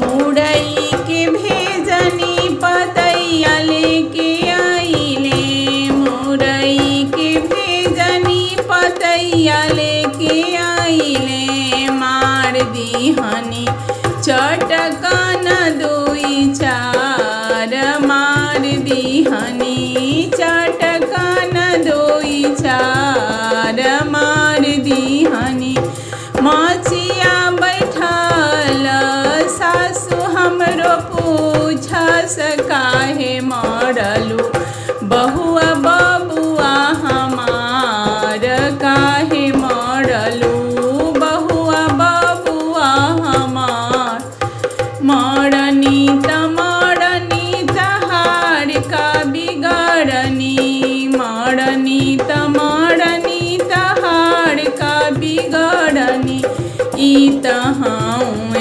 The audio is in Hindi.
मुड़ई के भेजनी पतैया लेके आईले, मुड़ई के भेजनी पतैया लेके आईले। मार दी हनी चटका न दुई चार, मार दी हनी चटका न दुई चार, मार दी हनी। मचिया बैठल सासु हमरो पूछस काहे मरलू, बहुआ बबुआ हमार काहे मरलू, बहुआ बबुआ हमार। मरनी तहार का बिगड़नी, मरनी तहार का बिगड़नी। ई तहाँ